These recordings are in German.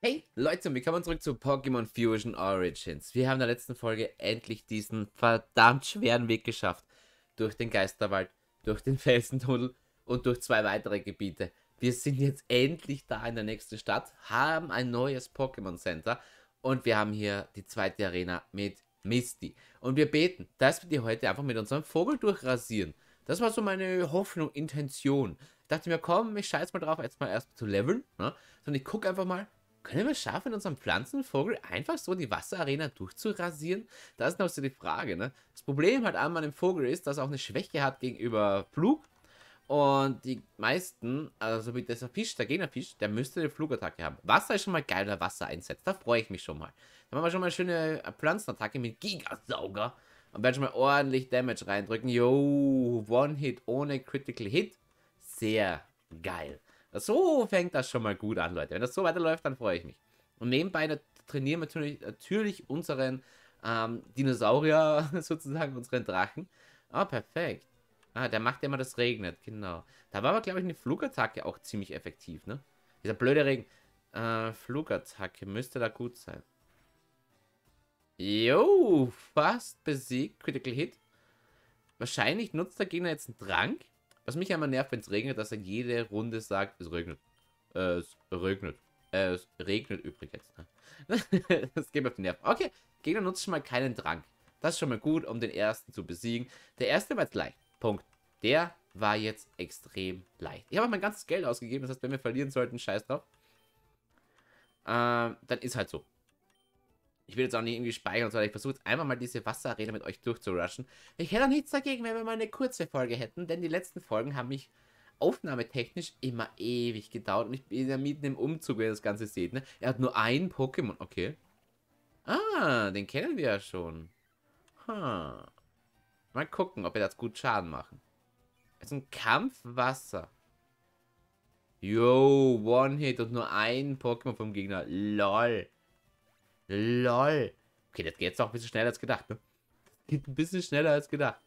Hey Leute, willkommen zurück zu Pokémon Fusion Origins. Wir haben in der letzten Folge endlich diesen verdammt schweren Weg geschafft. Durch den Geisterwald, durch den Felsentunnel und durch zwei weitere Gebiete. Wir sind jetzt endlich da in der nächsten Stadt, haben ein neues Pokémon Center und wir haben hier die zweite Arena mit Misty. Und wir beten, dass wir die heute einfach mit unserem Vogel durchrasieren. Das war so meine Hoffnung, Intention. Ich dachte mir, komm, ich scheiß mal drauf, jetzt mal erstmal zu leveln. Ne? Sondern ich gucke einfach mal. Können wir es schaffen, unseren Pflanzenvogel einfach so die Wasserarena durchzurasieren? Das ist noch so die Frage, ne? Das Problem halt an meinem Vogel ist, dass er auch eine Schwäche hat gegenüber Flug. Und die meisten, also wie dieser Fisch, der Gegnerfisch, der müsste eine Flugattacke haben. Wasser ist schon mal geil, der Wasser einsetzt. Da freue ich mich schon mal. Dann machen wir schon mal eine schöne Pflanzenattacke mit Gigasauger. Und werden schon mal ordentlich Damage reindrücken. Yo, One-Hit ohne Critical Hit. Sehr geil. So fängt das schon mal gut an, Leute. Wenn das so weiterläuft, dann freue ich mich. Und nebenbei trainieren wir natürlich unseren Dinosaurier, sozusagen unseren Drachen. Ah, perfekt. Ah, der macht ja immer das regnet, genau. Da war aber, glaube ich, eine Flugattacke auch ziemlich effektiv, ne? Dieser blöde Regen. Flugattacke müsste da gut sein. Jo, fast besiegt. Critical Hit. Wahrscheinlich nutzt der Gegner jetzt einen Trank. Was mich einmal nervt, wenn es regnet, dass er jede Runde sagt, es regnet. Es regnet übrigens. Ne? Das geht mir auf den Nerv. Okay, Gegner nutzt schon mal keinen Drang. Das ist schon mal gut, um den ersten zu besiegen. Der erste war jetzt leicht. Punkt. Der war jetzt extrem leicht. Ich habe mein ganzes Geld ausgegeben. Das heißt, wenn wir verlieren sollten, scheiß drauf. Dann ist halt so. Ich will jetzt auch nicht irgendwie speichern, sondern ich versuche jetzt einfach mal diese Wasserarena mit euch durchzurushen. Ich hätte auch nichts dagegen, wenn wir mal eine kurze Folge hätten, denn die letzten Folgen haben mich aufnahmetechnisch immer ewig gedauert und ich bin ja mitten im Umzug, wie ihr das Ganze seht. Ne? Er hat nur ein Pokémon, okay. Ah, den kennen wir ja schon. Huh. Mal gucken, ob wir das gut Schaden machen. Es ist ein Kampfwasser. Yo, One-Hit und nur ein Pokémon vom Gegner. Lol. Lol. Okay, das geht jetzt auch ein bisschen schneller als gedacht, ne? Das geht ein bisschen schneller als gedacht.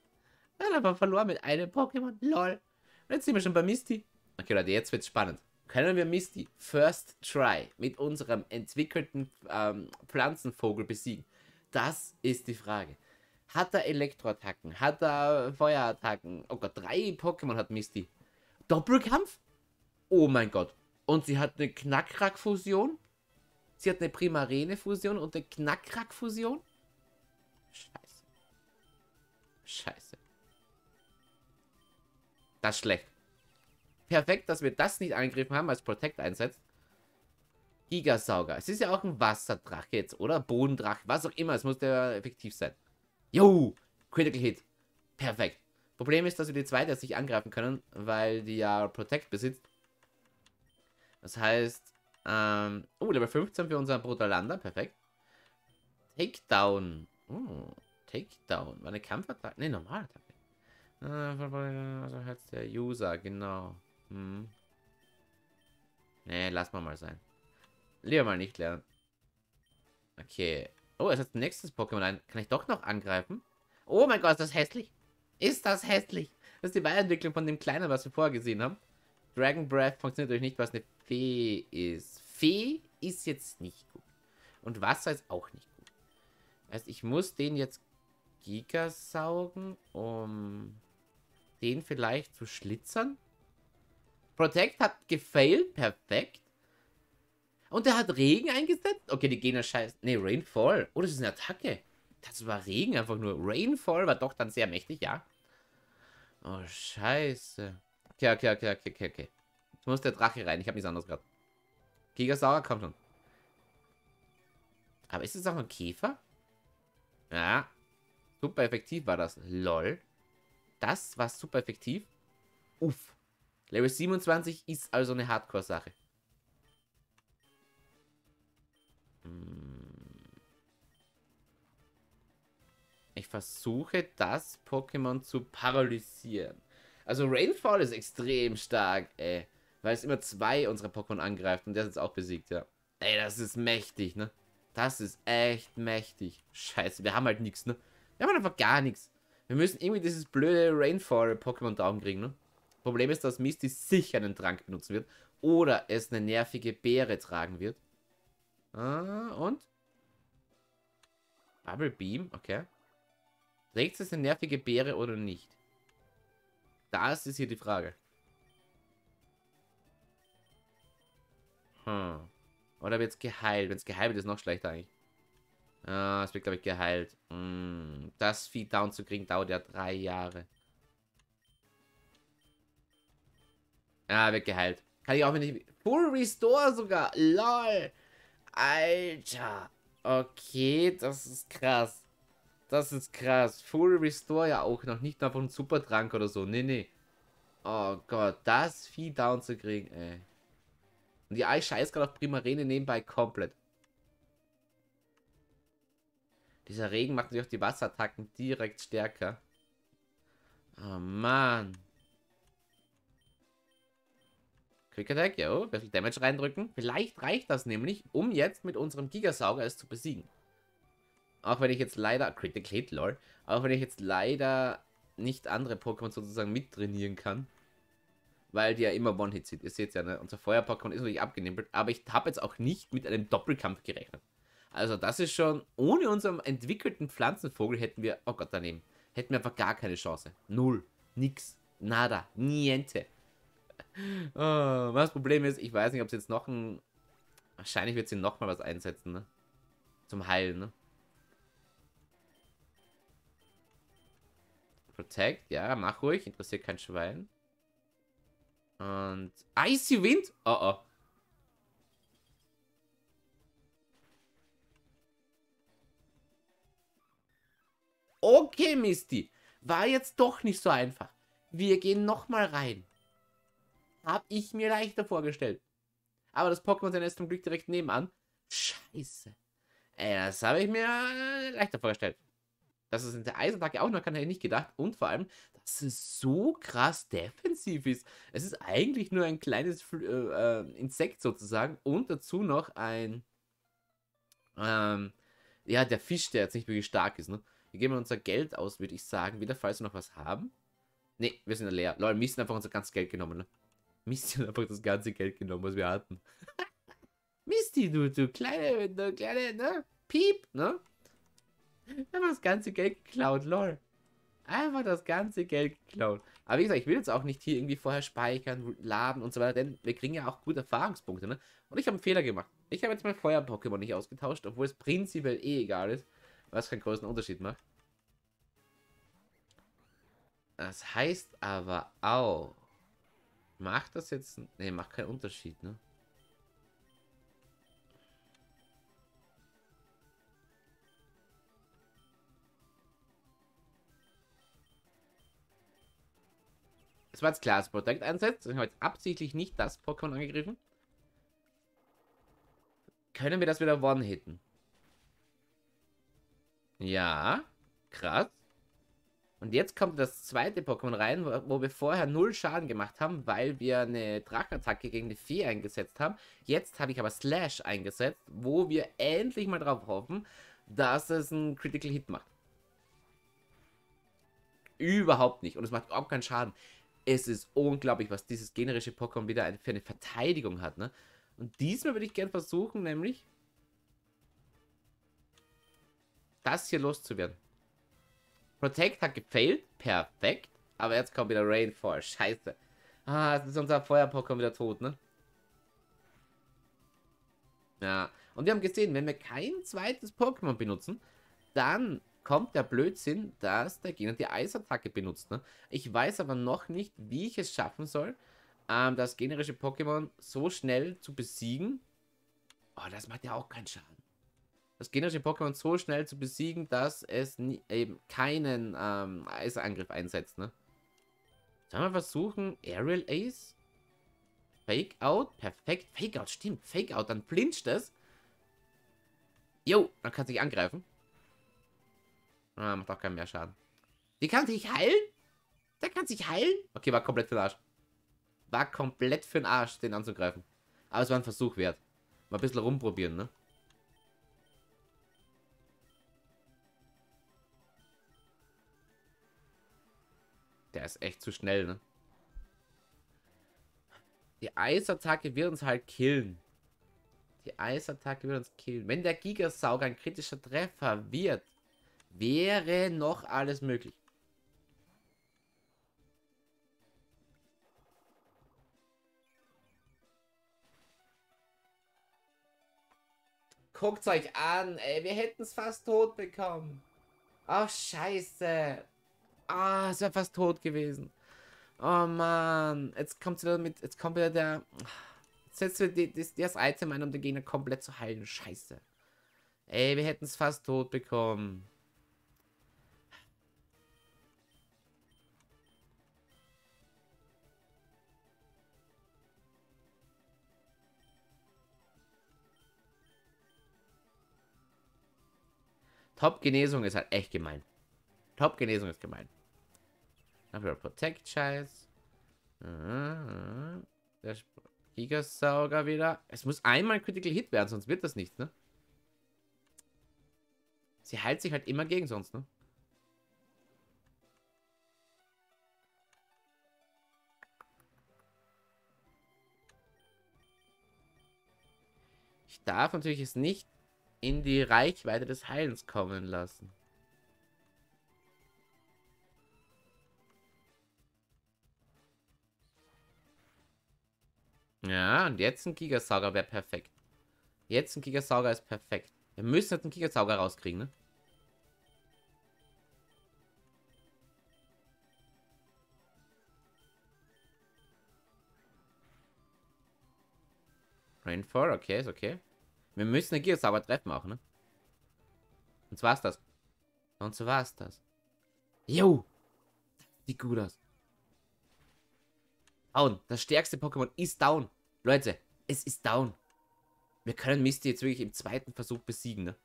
Dann haben wir verloren mit einem Pokémon. Lol. Und jetzt sind wir schon bei Misty. Okay, Leute, jetzt wird's spannend. Können wir Misty First Try mit unserem entwickelten Pflanzenvogel besiegen? Das ist die Frage. Hat er Elektroattacken? Hat er Feuerattacken? Oh Gott, 3 Pokémon hat Misty. Doppelkampf? Oh mein Gott. Und sie hat eine Knackrack-Fusion? Sie hat eine Primarene-Fusion und eine Knackrack-Fusion? Scheiße. Scheiße. Das ist schlecht. Perfekt, dass wir das nicht angegriffen haben, als Protect einsetzt. Gigasauger. Es ist ja auch ein Wasserdrache jetzt, oder? Bodendrache, was auch immer. Es muss ja effektiv sein. Jo! Critical Hit. Perfekt. Problem ist, dass wir die zweite jetzt nicht angreifen können, weil die ja Protect besitzt. Das heißt... oh, Level 15 für unseren Brutalander. Perfekt. Takedown. Oh, Takedown. War eine Kampfattacke? Ne, normale Attacke. Also hat der User, genau. Hm. Ne, lass mal sein. Lieber mal nicht lernen. Okay. Oh, es hat nächstes Pokémon ein. Kann ich doch noch angreifen? Oh mein Gott, ist das hässlich? Ist das hässlich? Das ist die Weiterentwicklung von dem Kleinen, was wir vorher gesehen haben. Dragon Breath funktioniert natürlich nicht, was eine Fee ist. Fee ist jetzt nicht gut. Und Wasser ist auch nicht gut. Also ich muss den jetzt Gigasaugen, um den vielleicht zu schlitzern. Protect hat gefailt. Perfekt. Und der hat Regen eingesetzt. Okay, die Gegner scheißen. Ne, Rainfall. Oh, das ist eine Attacke. Das war Regen einfach nur. Rainfall war doch dann sehr mächtig, ja. Oh, scheiße. Okay. Jetzt muss der Drache rein. Ich habe nichts anderes gerade. Gigasauer, komm schon. Aber ist es auch ein Käfer? Ja. Super effektiv war das. Lol. Das war super effektiv. Uff. Level 27 ist also eine Hardcore-Sache. Ich versuche, das Pokémon zu paralysieren. Also Rainfall ist extrem stark, ey. Weil es immer 2 unserer Pokémon angreift und der ist jetzt auch besiegt, ja. Ey, das ist mächtig, ne? Das ist echt mächtig. Scheiße, wir haben halt nichts, ne? Wir haben halt einfach gar nichts. Wir müssen irgendwie dieses blöde Rainfall-Pokémon down kriegen, ne? Problem ist, dass Misty sicher einen Trank benutzen wird. Oder es eine nervige Beere tragen wird. Und? Bubble Beam, okay. Trägt es eine nervige Beere oder nicht? Das ist hier die Frage. Hm. Oder wird es geheilt? Wenn es geheilt ist, noch schlechter eigentlich. Ah, es wird, glaube ich, geheilt. Hm. Das Vieh down zu kriegen, dauert ja 3 Jahre. Ah, wird geheilt. Kann ich auch nicht... Full Restore sogar. LOL. Alter. Okay, das ist krass. Das ist krass. Full Restore ja auch noch. Nicht davon Supertrank oder so. Nee, nee. Oh Gott. Das Vieh down zu kriegen, ey. Und die Ei scheiß gerade auf Primarene nebenbei komplett. Dieser Regen macht natürlich auch die Wasserattacken direkt stärker. Oh Mann. Quick Attack, jo. Ein bisschen Damage reindrücken. Vielleicht reicht das nämlich, um jetzt mit unserem Gigasauger es zu besiegen. Auch wenn ich jetzt leider... Critical Hit, lol. Auch wenn ich jetzt leider nicht andere Pokémon sozusagen mittrainieren kann. Weil die ja immer One-Hit sind. Ihr seht ja, ne? Unser Feuer-Pokémon ist natürlich abgenimpelt. Aber ich habe jetzt auch nicht mit einem Doppelkampf gerechnet. Also das ist schon... Ohne unseren entwickelten Pflanzenvogel hätten wir... Oh Gott, daneben. Hätten wir einfach gar keine Chance. Null. Nix. Nada. Niente. Oh, das Problem ist, ich weiß nicht, ob es jetzt noch ein... Wahrscheinlich wird sie nochmal was einsetzen, ne? Zum Heilen, ne? Protect, ja, mach ruhig. Interessiert kein Schwein. Und Icy Wind? Oh oh. Okay, Misty. War jetzt doch nicht so einfach. Wir gehen nochmal rein. Hab ich mir leichter vorgestellt. Aber das Pokémon-Center ist zum Glück direkt nebenan. Scheiße. Ey, das habe ich mir leichter vorgestellt. Dass es in der Eisattacke auch noch kann, hätte ich nicht gedacht. Und vor allem, dass es so krass defensiv ist. Es ist eigentlich nur ein kleines Insekt sozusagen. Und dazu noch ein... ja, der Fisch, der jetzt nicht wirklich stark ist. Ne? Wir geben unser Geld aus, würde ich sagen. Wieder, falls wir noch was haben. Ne, wir sind leer. Leute, wir sind einfach unser ganzes Geld genommen. Ne? Misty hat einfach das ganze Geld genommen, was wir hatten. Misty, du kleine, ne? Piep, ne? Einfach das ganze Geld geklaut, lol. Einfach das ganze Geld geklaut. Aber wie gesagt, ich will jetzt auch nicht hier irgendwie vorher speichern, laden und so weiter, denn wir kriegen ja auch gute Erfahrungspunkte, ne? Und ich habe einen Fehler gemacht. Ich habe jetzt mein Feuer-Pokémon nicht ausgetauscht, obwohl es prinzipiell eh egal ist, was keinen großen Unterschied macht. Das heißt aber auch... Macht das jetzt... Ne, macht keinen Unterschied, ne? Es war jetzt klar, dass Protect einsetzt. Ich habe jetzt absichtlich nicht das Pokémon angegriffen. Können wir das wieder One-Hitten? Ja, krass. Und jetzt kommt das zweite Pokémon rein, wo wir vorher 0 Schaden gemacht haben, weil wir eine Drachenattacke gegen die Fee eingesetzt haben. Jetzt habe ich aber Slash eingesetzt, wo wir endlich mal drauf hoffen, dass es einen Critical Hit macht. Überhaupt nicht. Und es macht überhaupt keinen Schaden. Es ist unglaublich, was dieses generische Pokémon wieder für eine Verteidigung hat. Ne? Und diesmal würde ich gerne versuchen, nämlich das hier loszuwerden. Protect hat gefailt. Perfekt. Aber jetzt kommt wieder Rainfall. Scheiße. Ah, jetzt ist unser Feuer-Pokémon wieder tot, ne? Ja. Und wir haben gesehen, wenn wir kein zweites Pokémon benutzen, dann kommt der Blödsinn, dass der Gegner die Eisattacke benutzt, ne? Ich weiß aber noch nicht, wie ich es schaffen soll, das generische Pokémon so schnell zu besiegen. Oh, das macht ja auch keinen Schaden. Das generische Pokémon so schnell zu besiegen, dass es eben keinen Eisangriff einsetzt, ne? Sollen wir versuchen, Aerial Ace? Fake Out? Perfekt. Fake Out, stimmt. Fake Out, dann flincht es. Jo, dann kann es nicht angreifen. Ah, macht auch keinen mehr Schaden. Die kann sich heilen? Der kann sich heilen? Okay, war komplett für den Arsch. War komplett für den Arsch, den anzugreifen. Aber es war ein Versuch wert. Mal ein bisschen rumprobieren, ne? Der ist echt zu schnell, ne? Die Eisattacke wird uns halt killen. Die Eisattacke wird uns killen. Wenn der Gigasauger ein kritischer Treffer wird, wäre noch alles möglich. Guckt euch an, ey, wir hätten es fast tot bekommen. Oh, scheiße. Ah, es wäre fast tot gewesen. Oh, Mann. Jetzt kommt wieder mit, jetzt kommt wieder der... Jetzt setzt wir das Item ein, um den Gegner komplett zu heilen. Scheiße. Ey, wir hätten es fast tot bekommen. Top-Genesung ist halt echt gemein. Top-Genesung ist gemein. Dann wieder Protect-Scheiß. Der Gigasauger wieder. Es muss einmal ein Critical Hit werden, sonst wird das nicht, ne? Sie heilt sich halt immer gegen sonst, ne? Ich darf natürlich es nicht in die Reichweite des Heilens kommen lassen. Ja, und jetzt ein Gigasauger wäre perfekt. Jetzt ein Gigasauger ist perfekt. Wir müssen jetzt einen Gigasauger rauskriegen, ne? Rainfall, okay, ist okay. Wir müssen den Gigasauger treffen auch, ne? Und so war's das. Und so war's das. Jo! Sieht gut aus. Down. Das stärkste Pokémon ist down. Leute, es ist down. Wir können Misty jetzt wirklich im zweiten Versuch besiegen, ne?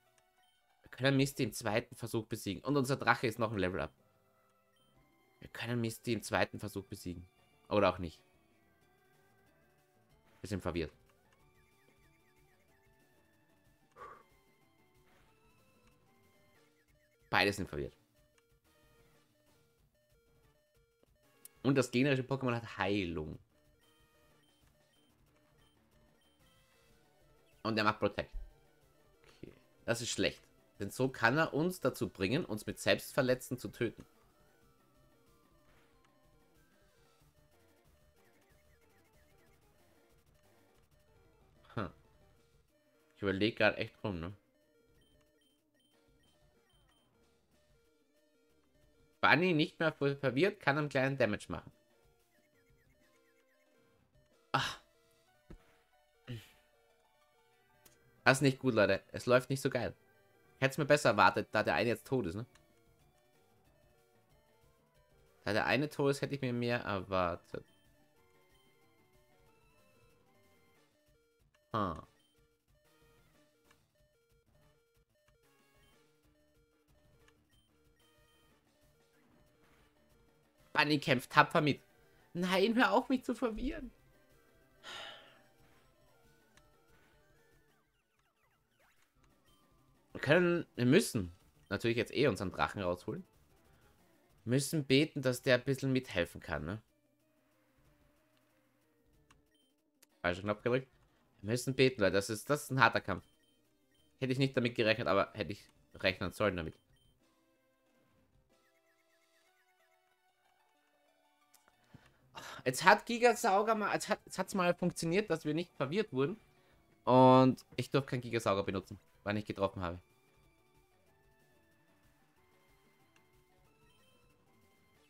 Wir können Misty im zweiten Versuch besiegen. Und unser Drache ist noch ein Level Up. Wir können Misty im zweiten Versuch besiegen. Oder auch nicht. Wir sind verwirrt. Beide sind verwirrt. Und das gegnerische Pokémon hat Heilung. Und er macht Protect. Okay. Das ist schlecht. Denn so kann er uns dazu bringen, uns mit Selbstverletzen zu töten. Hm. Ich überlege gerade echt rum, ne? Bunny nicht mehr verwirrt, kann einen kleinen Damage machen. Ach. Das ist nicht gut, Leute. Es läuft nicht so geil. Ich hätte es mir besser erwartet, da der eine jetzt tot ist, ne? Da der eine tot ist, hätte ich mir mehr erwartet. Ah. Bunny kämpft tapfer mit. Nein, hör auf, mich zu verwirren. Wir können, wir müssen natürlich jetzt eh unseren Drachen rausholen. Wir müssen beten, dass der ein bisschen mithelfen kann, ne? Falscher Knopf gedrückt. Wir müssen beten, Leute. Das ist ein harter Kampf. Hätte ich nicht damit gerechnet, aber hätte ich rechnen sollen damit. Jetzt hat Gigasauger mal, jetzt hat es mal funktioniert, dass wir nicht verwirrt wurden. Und ich durfte keinen Gigasauger benutzen, weil ich getroffen habe.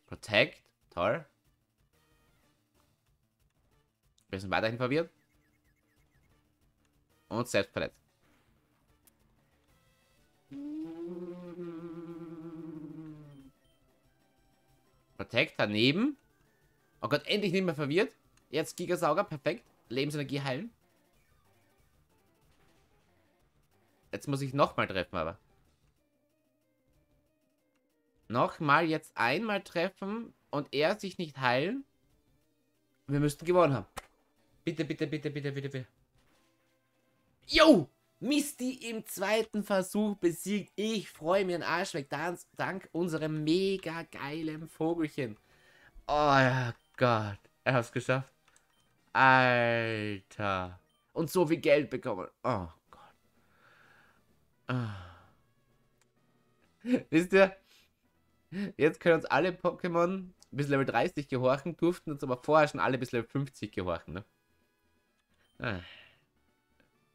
Protect, toll. Wir sind weiterhin verwirrt. Und selbst verletzt. Protect daneben. Oh Gott, endlich nicht mehr verwirrt. Jetzt Gigasauger, perfekt. Lebensenergie heilen. Jetzt muss ich nochmal treffen, aber. Nochmal jetzt einmal treffen und er sich nicht heilen. Wir müssten gewonnen haben. Bitte, bitte, bitte, bitte, bitte, bitte. Yo! Misty im zweiten Versuch besiegt. Ich freue mir den Arsch weg. Dank unserem mega geilen Vogelchen. Oh ja, Gott, er hat es geschafft. Alter. und so viel Geld bekommen. Oh Gott. Wisst ihr? Jetzt können uns alle Pokémon bis Level 30 gehorchen, durften uns aber vorher schon alle bis Level 50 gehorchen. Ne? Ah.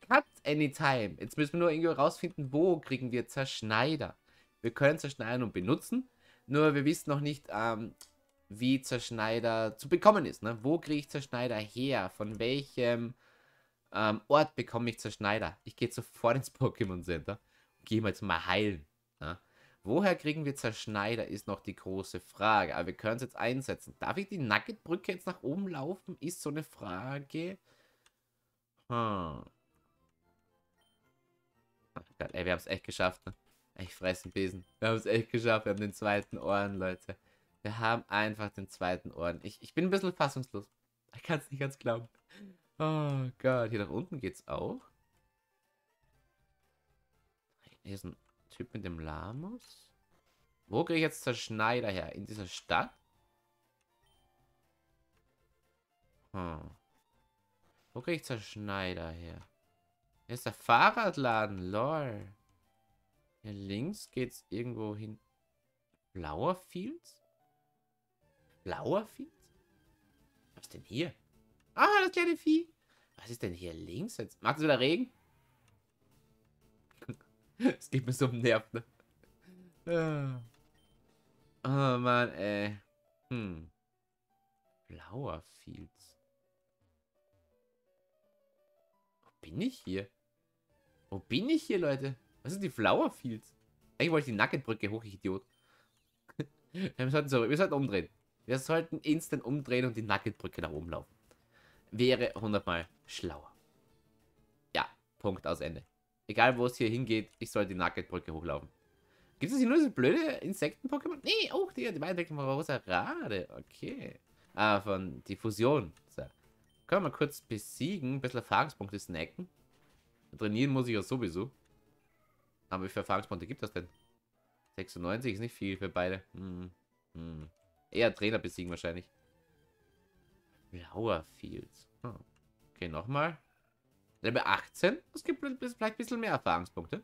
Cut anytime. Jetzt müssen wir nur irgendwie rausfinden, wo kriegen wir Zerschneider. Wir können Zerschneidern und benutzen, nur wir wissen noch nicht, wie Zerschneider zu bekommen ist. Ne? Wo kriege ich Zerschneider her? Von welchem Ort bekomme ich Zerschneider? Ich gehe sofort ins Pokémon Center und gehe jetzt mal heilen. Ne? Woher kriegen wir Zerschneider, ist noch die große Frage. Aber wir können es jetzt einsetzen. Darf ich die Nugget-Brücke jetzt nach oben laufen? Ist so eine Frage. Hm. Ach Gott, ey, wir haben es echt geschafft. Ne? Ich fresse den Besen. Wir haben es echt geschafft. Wir haben den zweiten Ohren, Leute. Wir haben einfach den zweiten Ohren. Ich bin ein bisschen fassungslos. Ich kann es nicht ganz glauben. Oh Gott, hier nach unten geht's auch. Hier ist ein Typ mit dem Lamus. Wo kriege ich jetzt Zerschneider her? In dieser Stadt? Hm. Wo kriege ich Zerschneider her? Hier ist der Fahrradladen, lol. Hier links geht's irgendwo hin. Flower Fields? Flower Fields? Was denn hier? Ah, das kleine Vieh. Was ist denn hier links jetzt? Macht es wieder Regen? Es geht mir so um den Nerv, ne? Oh Mann, ey. Hm. Flower Fields. Wo bin ich hier? Wo bin ich hier, Leute? Was sind die Flower Fields? Eigentlich wollte ich die Nugget-Brücke hoch, ich Idiot. Wir sollten umdrehen. Wir sollten instant umdrehen und die Nugget-Brücke nach oben laufen. Wäre 100-mal schlauer. Ja, Punkt, aus Ende. Egal, wo es hier hingeht, ich soll die Nugget-Brücke hochlaufen. Gibt es hier nur diese blöde Insekten-Pokémon? Nee, auch die Weiterentwicklung von Rosarade. Okay. Ah, von die Fusion. So. Können wir mal kurz besiegen, ein bisschen Erfahrungspunkte snacken. Trainieren muss ich ja sowieso. Aber wie viele Erfahrungspunkte gibt das denn? 96 ist nicht viel für beide. Hm. Hm. Eher Trainer besiegen wahrscheinlich. Flower Fields. Oh. Okay, nochmal. Level 18. Es gibt vielleicht ein bisschen mehr Erfahrungspunkte.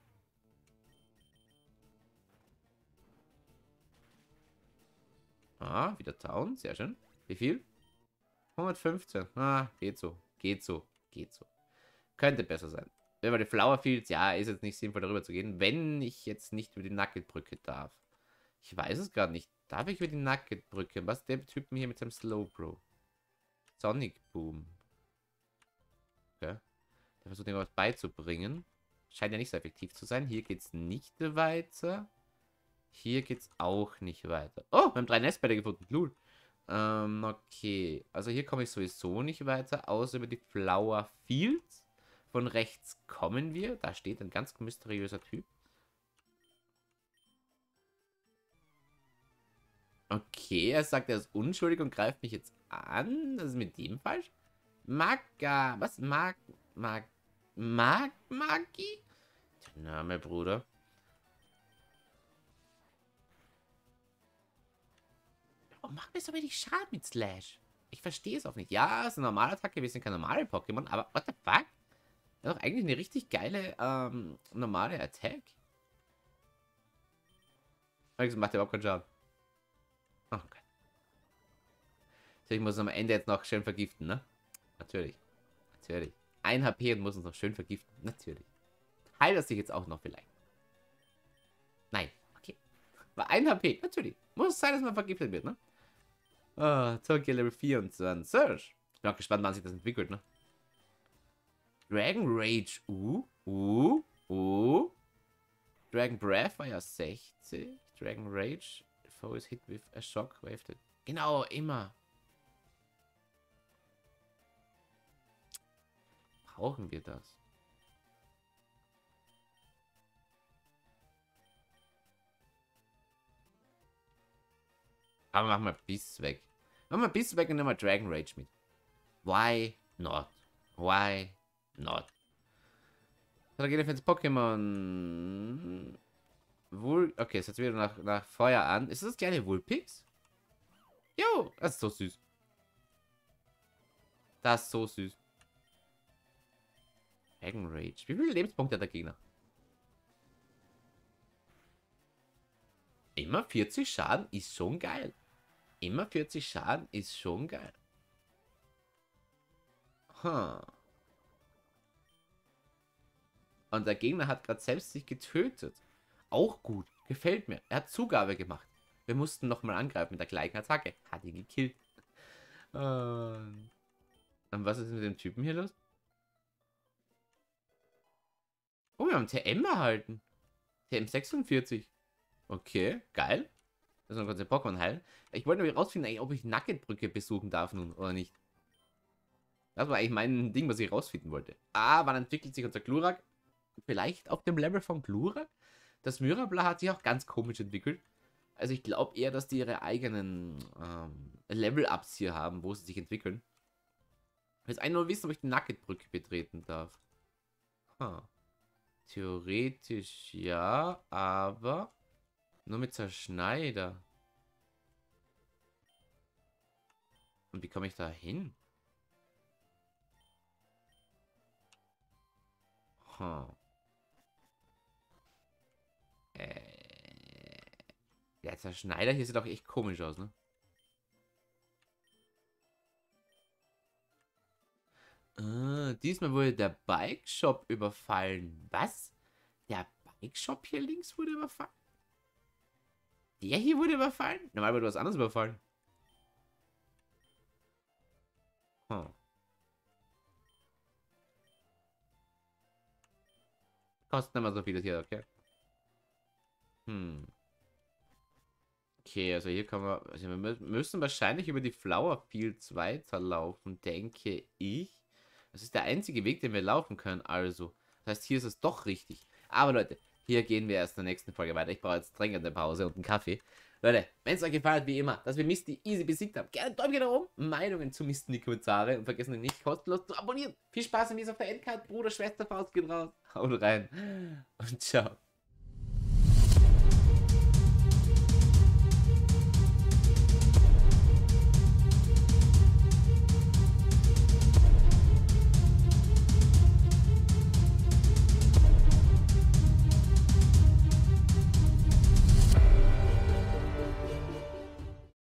Ah, wieder Town. Sehr schön. Wie viel? 115. Ah, geht so. Geht so. Geht so. Könnte besser sein. Wenn wir die Flower Fields, ja, ist jetzt nicht sinnvoll darüber zu gehen, wenn ich jetzt nicht über die Nugget-Brücke darf. Ich weiß es gerade nicht. Darf ich über die Nugget-Brücke? Was ist der Typen hier mit seinem Slowbro? Sonic Boom. Okay. Der versucht, irgendwas beizubringen. Scheint ja nicht so effektiv zu sein. Hier geht's nicht weiter. Hier geht's auch nicht weiter. Oh, wir haben 3 Nestbälle gefunden. Lul. Okay. Also hier komme ich sowieso nicht weiter, außer über die Flower Fields. Von rechts kommen wir. Da steht ein ganz mysteriöser Typ. Okay, er sagt, er ist unschuldig und greift mich jetzt an. Das ist mit dem falsch. Magga. Was? Maggi? Der Name, Bruder. Warum macht mir so wenig Schaden mit Slash? Ich verstehe es auch nicht. Ja, es ist eine normale Attacke. Wir sind keine normale Pokémon, aber what the fuck? Das ist doch eigentlich eine richtig geile, normale Attack. Das macht überhaupt keinen Schaden. Oh Gott. So, ich muss am Ende jetzt noch schön vergiften, ne? Natürlich. Natürlich. 1 HP und muss uns noch schön vergiften. Natürlich. Heil das sich jetzt auch noch vielleicht. Nein. Okay. War 1 HP. Natürlich. Muss sein, dass man vergiftet wird, ne? Oh, Toki Level 24. Search. Ich bin auch gespannt, wann sich das entwickelt, ne? Dragon Rage. Dragon Breath war ja 60. Dragon Rage. The foe is hit with a shockwave. Genau, immer. Brauchen wir das? Aber machen wir Biss weg. Machen wir Biss weg und nehmen wir Dragon Rage mit. Why not? Why not? Da geht jetzt Pokémon. Okay, es hört wieder nach Feuer an. Ist das kleine Wulpix? Jo, das ist so süß. Das ist so süß. Dragon Rage. Wie viele Lebenspunkte hat der Gegner? Immer 40 Schaden ist schon geil. Immer 40 Schaden ist schon geil. Huh. Und der Gegner hat gerade selbst sich getötet. Auch gut. Gefällt mir. Er hat Zugabe gemacht. Wir mussten nochmal angreifen mit der gleichen Attacke. Hat ihn gekillt. Und was ist mit dem Typen hier los? Oh, wir haben TM erhalten. TM46. Okay, geil. Das ist ein ganzer Pokémon heilen. Ich wollte nur rausfinden, ob ich Nugget-Brücke besuchen darf nun oder nicht. Das war eigentlich mein Ding, was ich rausfinden wollte. Ah, wann entwickelt sich unser Glurak? Vielleicht auf dem Level von Glurak? Das Myrabla hat sich auch ganz komisch entwickelt. Also ich glaube eher, dass die ihre eigenen Level-Ups hier haben, wo sie sich entwickeln. Ich will jetzt nur wissen, ob ich die Nugget-Brücke betreten darf. Huh. Theoretisch ja, aber nur mit Zerschneider. Und wie komme ich da hin? Huh. Der Zerschneider hier sieht auch echt komisch aus, ne? Ah, diesmal wurde der Bike Shop überfallen. Was? Der Bike Shop hier links wurde überfallen? Der hier wurde überfallen? Normal wurde was anderes überfallen. Huh. Kostet immer so viel das hier, okay? Hm. Okay, also hier kann man... Also wir müssen wahrscheinlich über die Flower Fields weiterlaufen, denke ich. Das ist der einzige Weg, den wir laufen können, also. Das heißt, hier ist es doch richtig. Aber Leute, hier gehen wir erst in der nächsten Folge weiter. Ich brauche jetzt dringend eine Pause und einen Kaffee. Leute, wenn es euch gefallen hat, wie immer, dass wir Misty easy besiegt haben, gerne Däumchen nach oben, Meinungen zu Misty in die Kommentare und vergessen den nicht kostenlos zu abonnieren. Viel Spaß im Wies auf der Endcard, Bruder, Schwester, Faust geht raus, haut rein und ciao.